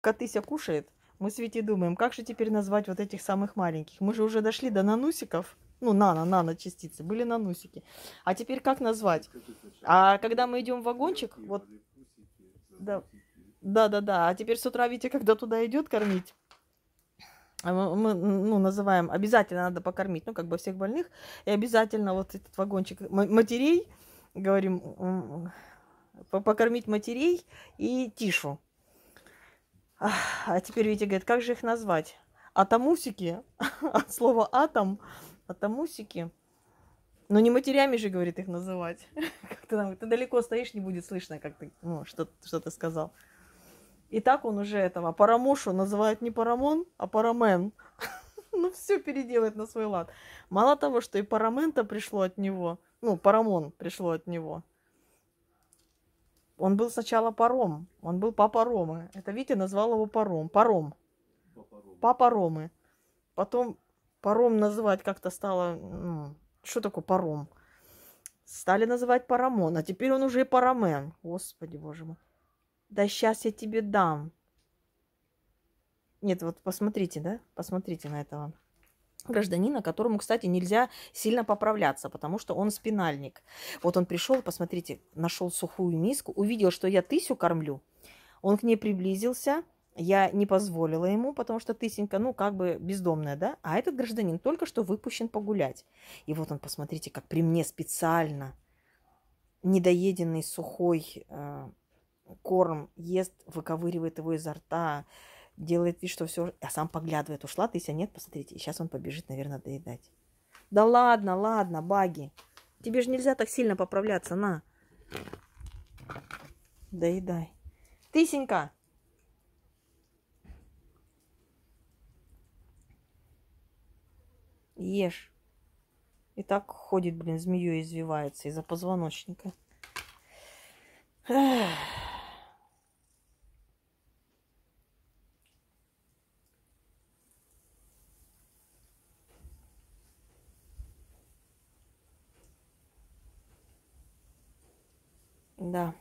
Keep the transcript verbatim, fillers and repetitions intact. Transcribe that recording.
Котыся кушает, мы с Витей думаем, как же теперь назвать вот этих самых маленьких. Мы же уже дошли до нанусиков. Ну, нано-нано-частицы. Были нанусики. А теперь как назвать? А когда мы идем в вагончик... вот, да-да-да. А теперь с утра Витя, когда туда идет кормить, мы, ну, называем... Обязательно надо покормить, ну, как бы всех больных. И обязательно вот этот вагончик матерей, говорим, покормить матерей и Тишу. А теперь Витя говорит, как же их назвать? Атомусики. От слова атом... Атомусики. Но не матерями же, говорит, их называть. Как-то там, ты далеко стоишь, не будет слышно, как ты, ну, что, что ты сказал. И так он уже этого Парамошу называет не Парамон, а Парамен. Ну, все переделает на свой лад. Мало того, что и Парамен-то пришло от него. Ну, Парамон пришло от него. Он был сначала Паром. Он был Папа Ромы. Это Витя назвал его Паром. Паром. Папа Ромы. Потом... Паром называть как-то стало... Ну, что такое паром? Стали называть Парамон, а теперь он уже и Парамен. Господи, боже мой. Да сейчас я тебе дам. Нет, вот посмотрите, да? Посмотрите на этого гражданина, которому, кстати, нельзя сильно поправляться, потому что он спинальник. Вот он пришел, посмотрите, нашел сухую миску, увидел, что я Тысю кормлю. Он к ней приблизился. Я не позволила ему, потому что Тысенька, ну, как бы бездомная, да? А этот гражданин только что выпущен погулять. И вот он, посмотрите, как при мне специально недоеденный сухой э, корм ест, выковыривает его изо рта, делает вид, что все... А сам поглядывает, ушла Тыся, нет, посмотрите. И сейчас он побежит, наверное, доедать. Да ладно, ладно, баги. Тебе же нельзя так сильно поправляться, на. Доедай. Тысенька! Ешь. И так ходит, блин, змеей извивается из-за позвоночника. Эх. Да.